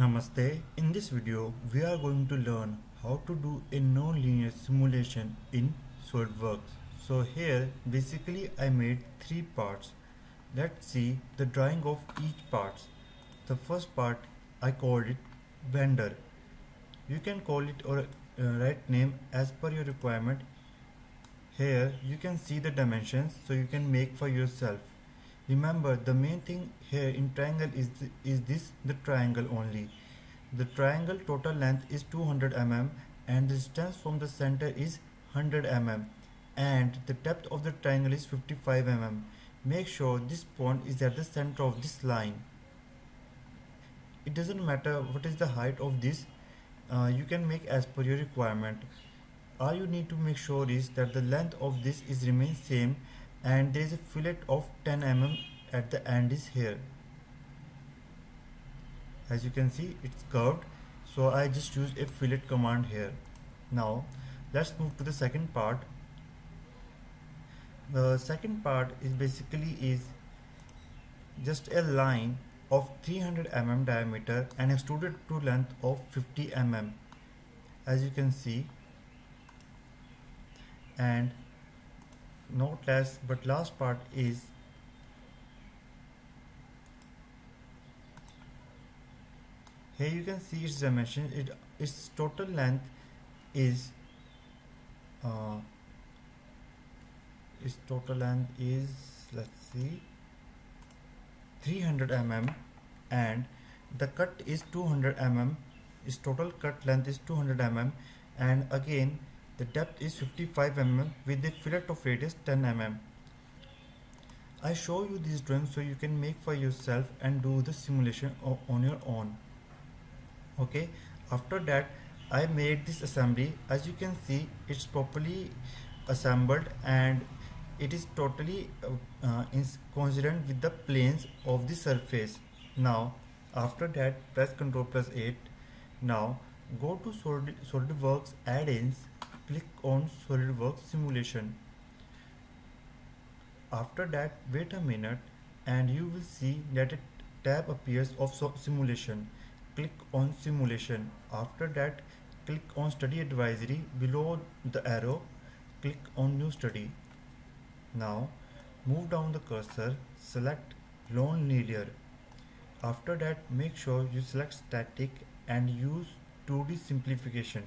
Namaste. In this video, we are going to learn how to do a non-linear simulation in SOLIDWORKS. So here, basically I made three parts. Let's see the drawing of each part. The first part, I called it vendor. You can call it or write name as per your requirement. Here, you can see the dimensions, so you can make for yourself. Remember, the main thing here in triangle is the triangle only. The triangle total length is 200 mm and the distance from the center is 100 mm and the depth of the triangle is 55 mm. Make sure this point is at the center of this line. It doesn't matter what is the height of this, you can make as per your requirement. All you need to make sure is that the length of this is remains same. And there is a fillet of 10 mm at the end is here. As you can see, it's curved, so I just used a fillet command here. Now let's move to the second part. The second part is basically is just a line of 300 mm diameter and extruded to length of 50 mm, as you can see. And not last but last part is here. You can see its dimension. Its total length is let's see 300 mm and the cut is 200 mm. Its total cut length is 200 mm and again the depth is 55 mm with a fillet of radius 10 mm. I show you these drawings so you can make for yourself and do the simulation on your own. Okay, after that I made this assembly. As you can see, it's properly assembled and it is totally coincident with the planes of the surface. Now after that, press Ctrl+8. Now go to SolidWorks add-ins. Click on SolidWorks simulation. After that, wait a minute and you will see that a tab appears of simulation. Click on simulation. After that, click on study advisory. Below the arrow, click on new study. Now move down the cursor, select non-linear. After that, make sure you select static and use 2D simplification.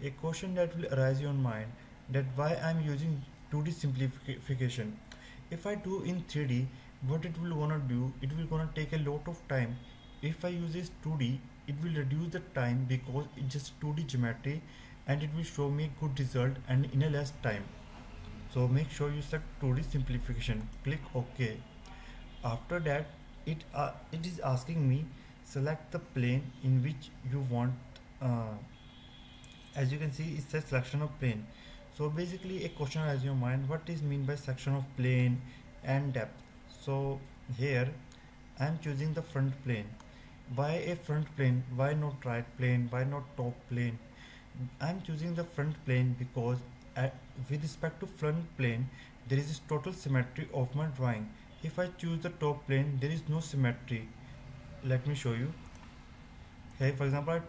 A question that will arise in your mind, that why I am using 2D simplification. If I do in 3D, what it will gonna do, it will gonna take a lot of time. If I use this 2D, it will reduce the time because it's just 2D geometry and it will show me good result and in a less time. So make sure you select 2D simplification. Click OK. After that, it is asking me select the plane in which you want. As you can see, it says selection of plane. So basically a question arises in your mind, what is mean by selection of plane and depth? So here I am choosing the front plane. Why a front plane? Why not right plane? Why not top plane? I am choosing the front plane because with respect to front plane, there is a total symmetry of my drawing. If I choose the top plane, there is no symmetry. Let me show you. Here, for example,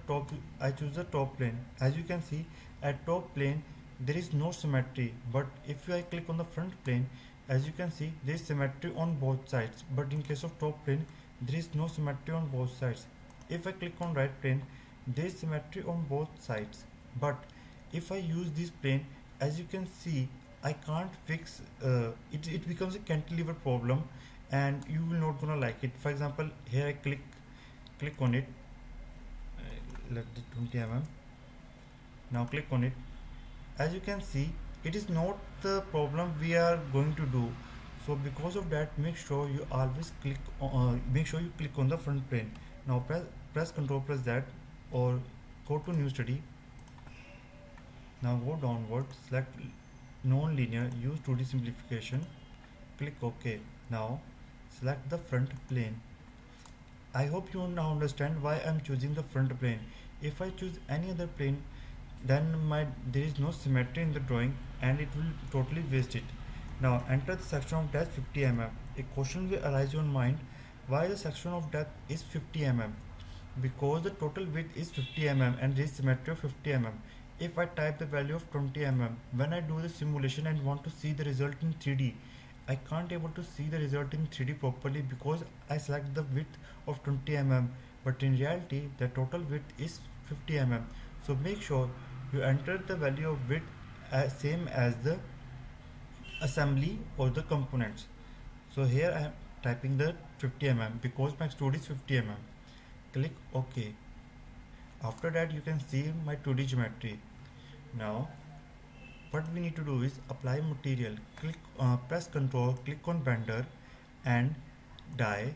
I choose the top plane. As you can see, at top plane there is no symmetry, but if I click on the front plane, as you can see, there is symmetry on both sides, but in case of top plane there is no symmetry on both sides. If I click on right plane, there is symmetry on both sides, but if I use this plane, as you can see, I can't fix it becomes a cantilever problem and you will not gonna like it. For example, here I click on it. Let the 20 mm. Now click on it. As you can see, it is not the problem we are going to do. So because of that, make sure you always click on the front plane. Now press Ctrl+Z or go to new study. Now go downward, select non-linear, use 2D simplification. Click OK. Now select the front plane. I hope you now understand why I am choosing the front plane. If I choose any other plane, then there is no symmetry in the drawing and it will totally waste it. Now enter the section of depth 50 mm. A question will arise in your mind, why the section of depth is 50 mm? because the total width is 50 mm and there is symmetry of 50 mm. If I type the value of 20 mm, when I do the simulation and want to see the result in 3D, I can't able to see the result in 3D properly because I select the width of 20 mm, but in reality the total width is 50 mm. So make sure you enter the value of width as same as the assembly or the components. So here I am typing the 50 mm because my extrude is 50 mm. Click OK. After that you can see my 2D geometry. Now what we need to do is apply material. Click, press Ctrl, click on Blender and die,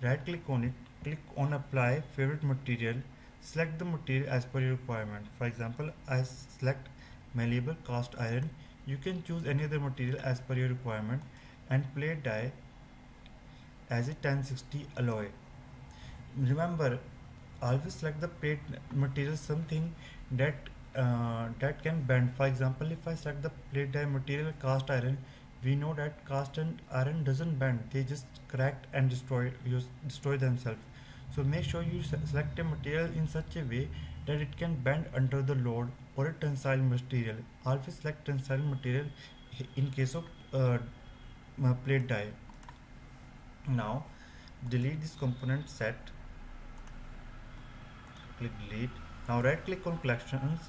right click on it, click on apply favorite material, select the material as per your requirement. For example, I select malleable cast iron. You can choose any other material as per your requirement and play die as a 1060 alloy. Remember, always select the plate material, something that can bend. For example, if I select the plate die material cast iron, we know that cast iron doesn't bend, they just crack and destroy themselves. So make sure you select a material in such a way that it can bend under the load, or a tensile material. Always select tensile material in case of plate die. Now delete this component set. Click delete. Now right click on collections,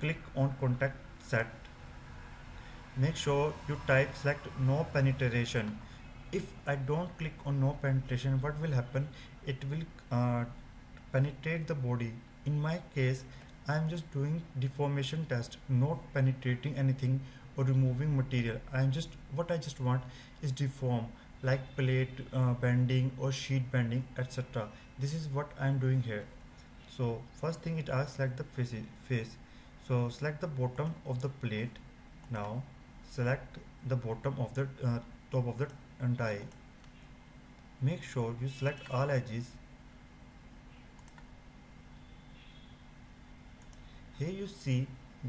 click on contact set. Make sure you select no penetration. If I don't click on no penetration, what will happen? It will penetrate the body. In my case, I am just doing deformation test, not penetrating anything or removing material. What I want is deform, like plate bending or sheet bending, etc. This is what I am doing here. So first thing it asks, select the face. So select the bottom of the plate. Now select the bottom of the top of the die. Make sure you select all edges. Here you see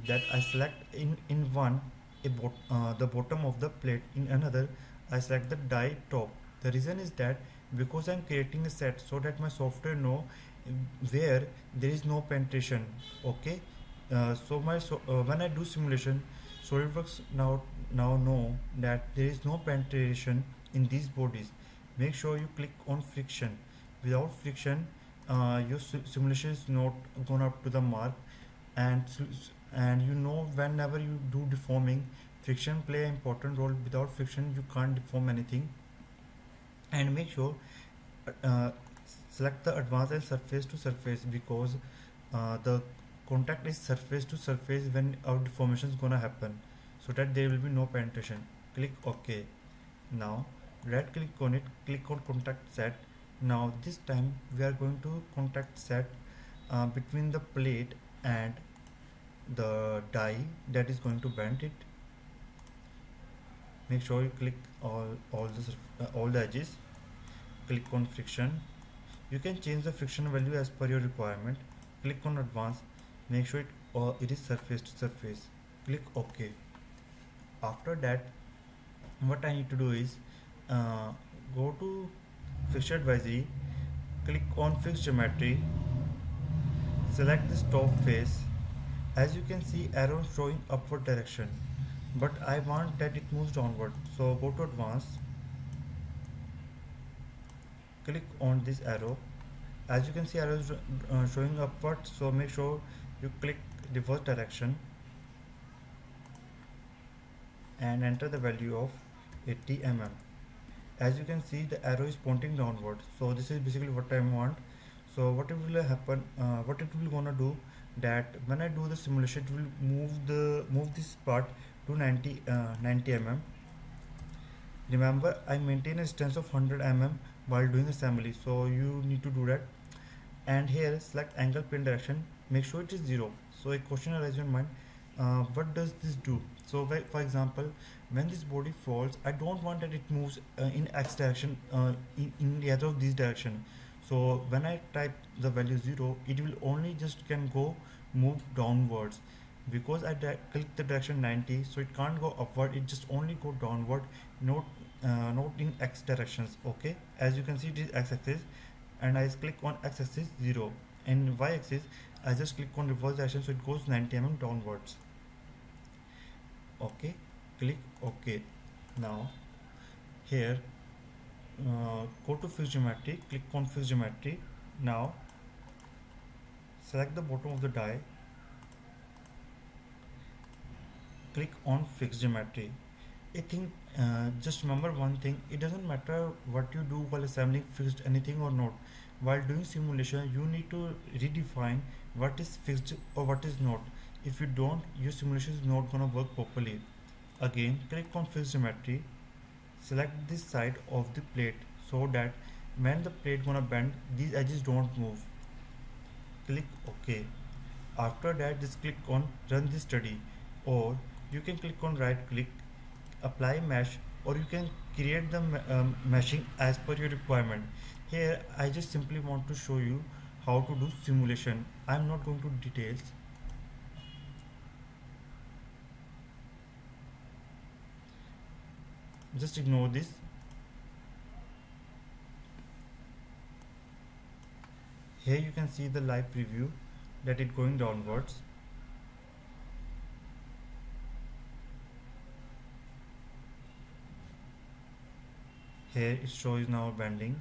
that I select in one the bottom of the plate, in another I select the die top. The reason is that because I am creating a set so that my software know where there is no penetration. Okay, when I do simulation, SolidWorks now know that there is no penetration in these bodies. Make sure you click on friction. Without friction, your simulation is not gone up to the mark, and you know, whenever you do deforming, friction play an important role. Without friction you can't deform anything. And make sure select the advanced and surface to surface, because the contact is surface to surface when our deformation is gonna happen, so that there will be no penetration. Click OK. Now right click on it, click on contact set. Now this time we are going to contact set between the plate and the die that is going to bend it. Make sure you click all the edges. Click on friction. You can change the friction value as per your requirement. Click on advanced. Make sure it is surface to surface. Click OK. After that, what I need to do is go to fixture advisory. Click on fixed geometry. Select this top face. As you can see, arrow showing upward direction, but I want that it moves downward. So go to advanced. Click on this arrow. As you can see, arrow is showing upward. So make sure you click reverse direction and enter the value of 80 mm. As you can see, the arrow is pointing downward. So this is basically what I want. So what it will happen? What it will gonna do? That when I do the simulation, it will move this part to 90 mm. Remember, I maintain a distance of 100 mm while doing assembly, so you need to do that. And here select angle plane direction. Make sure it is 0. So a question arises in mind, what does this do? So for example, when this body falls, I don't want that it moves in X direction, in the other of these direction. So when I type the value 0, it will only just can move downwards, because I click the direction 90, so it can't go upward, it just only go downward, not in X directions. Okay, as you can see, it is X axis and I click on x-axis 0, and y-axis I just click on reverse direction, so it goes 90 mm downwards. Okay, click OK. Now here go to fixed geometry, click on fixed geometry. Now select the bottom of the die, click on fixed geometry. I think just remember one thing, it doesn't matter what you do while assembling fixed anything or not. While doing simulation, you need to redefine what is fixed or what is not. If you don't, your simulation is not gonna work properly. Again, click on fixed geometry, select this side of the plate so that when the plate gonna bend, these edges don't move. Click OK. After that, just click on run this study, or you can click on right click, apply mesh, or you can create the meshing as per your requirement. Here I just simply want to show you how to do simulation. I'm not going to details. Just ignore this. Here you can see the live preview that it going downwards. Here it shows now bending.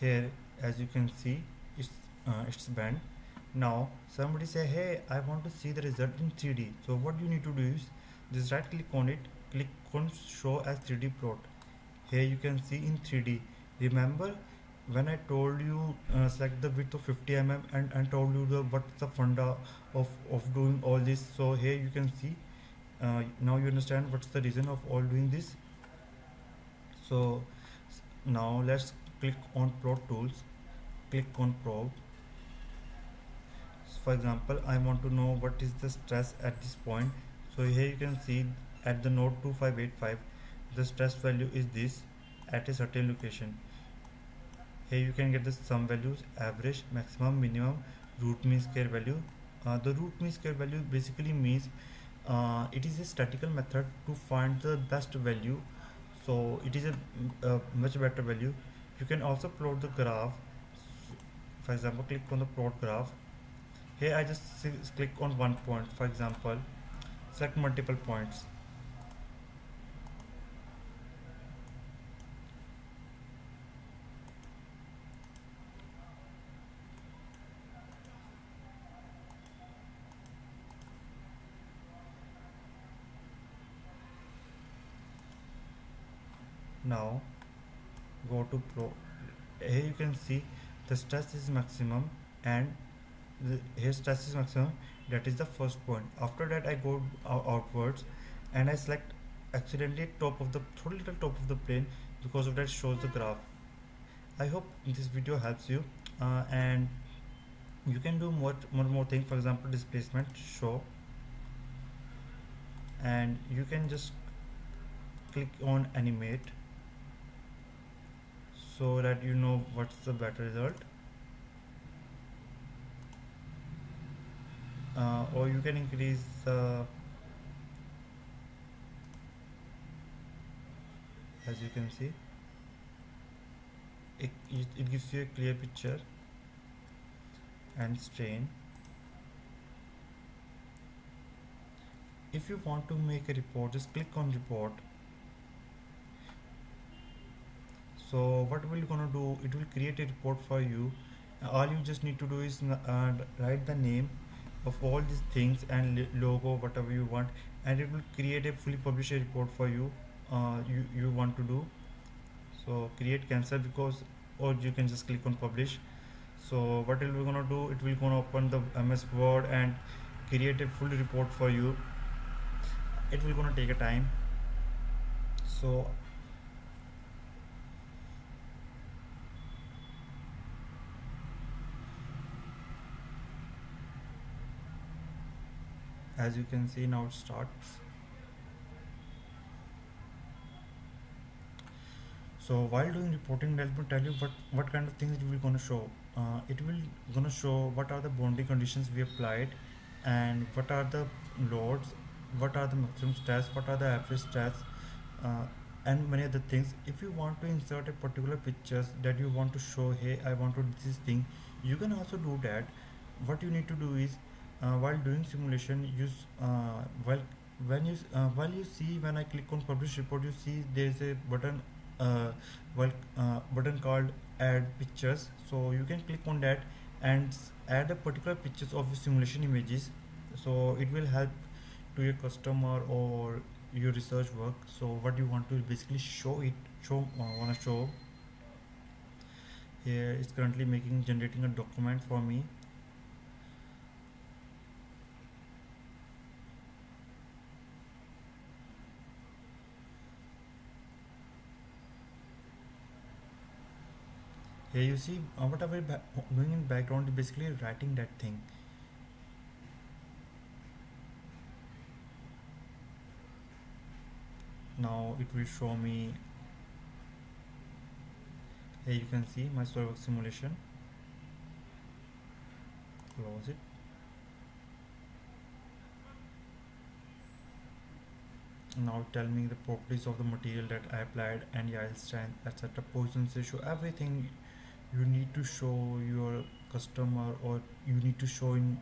Here as you can see it's bent. Now somebody say, hey, I want to see the result in 3D. So what you need to do is just right click on it, click on show as 3D plot. Here you can see in 3D. Remember when I told you select the width of 50 mm and told you the what's the funda of doing all this. So here you can see now you understand what's the reason of all doing this. So now let's click on plot tools, click on probe. For example, I want to know what is the stress at this point. So here you can see at the node 2585 the stress value is this at a certain location. Here you can get the sum values, average, maximum, minimum, root mean square value. The root mean square value basically means it is a statistical method to find the best value, so it is a much better value. You can also plot the graph. For example, click on the plot graph. Here I just click on one point. For example, select multiple points. Now go to pro. Here you can see the stress is maximum and here stress is maximum, that is the first point. After that I go outwards and I select accidentally top of the top of the plane, because of that shows the graph. I hope this video helps you and you can do more thing. For example, displacement show, and you can just click on animate so that you know what's the better result. Or you can increase as you can see it gives you a clear picture and strain. If you want to make a report, just click on report. So what we're gonna do, it will create a report for you. All you just need to do is write the name of all these things and logo, whatever you want, and it will create a fully published report for you. You want to do so create cancel because, or you can just click on publish. So what it will gonna do, it will gonna open the MS Word and create a full report for you. It will gonna take a time. So as you can see now it starts. So while doing reporting, let me tell you what kind of things it will gonna show. It will gonna show what are the boundary conditions we applied, and what are the loads, what are the maximum stress, what are the average stress, and many other things. If you want to insert a particular pictures that you want to show, hey, I want to do this thing, you can also do that. What you need to do is while doing simulation, use when I click on publish report, you see there is a button button called add pictures. So you can click on that and add a particular pictures of your simulation images. So it will help to your customer or your research work. So what you want to basically show here. It's currently generating a document for me. Here you see what I'm doing in background is basically writing that thing. Now it will show me. Here you can see my SOLIDWORKS simulation. Close it. Now tell me the properties of the material that I applied and yield strength, etc. Position ratio, everything you need to show your customer or you need to show in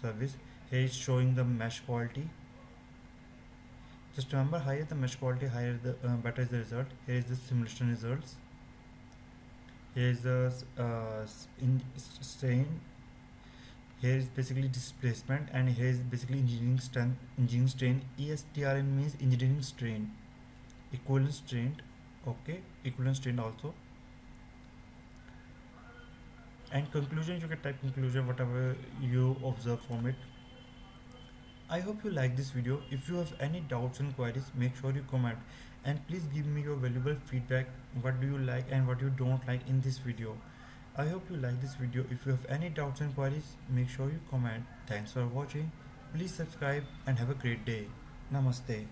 service. Here it's showing the mesh quality. Just remember, higher the mesh quality, higher the better is the result. Here is the simulation results. Here is the strain. Here is basically displacement, and here is basically engineering strength, engineering strain. ESTRN means engineering strain, equivalent strain. Okay, equivalent strain also. And conclusion, you can type conclusion whatever you observe from it. I hope you like this video. If you have any doubts and queries, make sure you comment, and please give me your valuable feedback. What do you like and what you don't like in this video? I hope you like this video. If you have any doubts and queries, make sure you comment. Thanks for watching. Please subscribe and have a great day. Namaste.